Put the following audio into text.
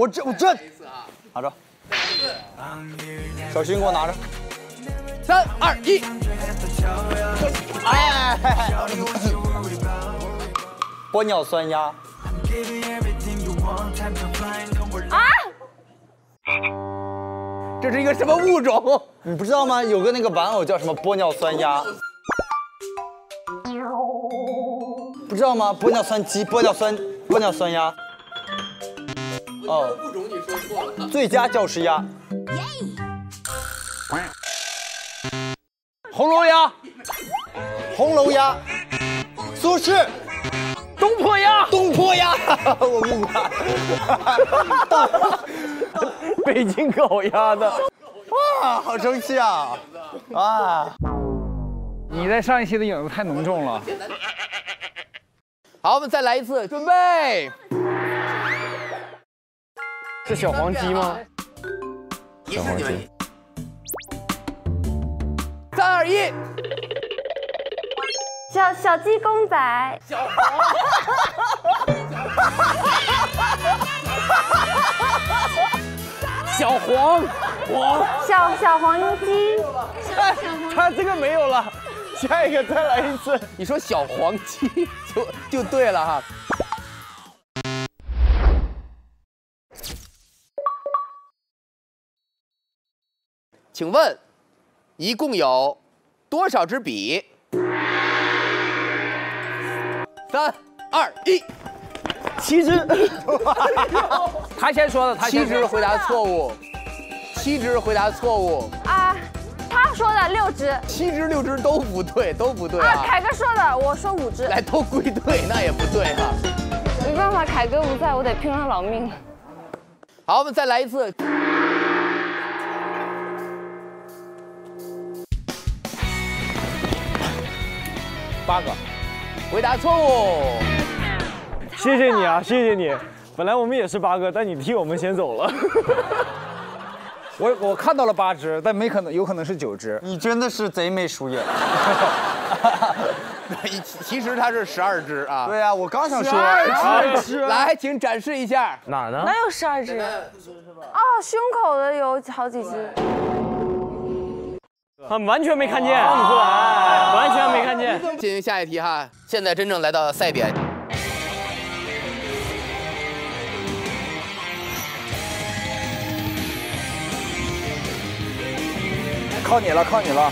我这，拿着，小心给我拿着。3、2、1，哎，玻尿酸鸭。啊！ 这是一个什么物种？你不知道吗？有个那个玩偶叫什么玻尿酸鸭，不知道吗？玻尿酸鸡、玻尿酸鸭。哦，物种你说错了。最佳教师鸭，红楼鸭，红楼鸭，苏轼，东坡鸭，东坡鸭，我跟你讲。北京烤鸭的，哇，好生气啊！啊，你在上一期的影子太浓重了。好，我们再来一次，准备。是小黄鸡吗？小黄鸡。3、2、1。小鸡公仔。小黄。小黄鸡，哎，他这个没有了，下一个再来一次。你说小黄鸡就对了哈。请问，一共有多少支笔？3、2、1。 7支，他先说的，他7支回答错误，7支回答错误啊，他说的6支，7支6支都不对，都不对啊。凯哥说的，我说5支，来都归队，那也不对啊。没办法，凯哥不在，我得拼了老命了。好，我们再来一次。8个，回答错误。 谢谢你啊，谢谢你。本来我们也是8个，但你替我们先走了。我看到了8只，但没可能，有可能是9只。你真的是贼眉鼠眼。其实它是12只啊。对啊，我刚想说12只。来，请展示一下哪呢？哪有12只？哦，胸口的有好几只。啊，完全没看见，看不出来，完全没看见。进行下一题哈，现在真正来到赛点。 靠你了，靠你了。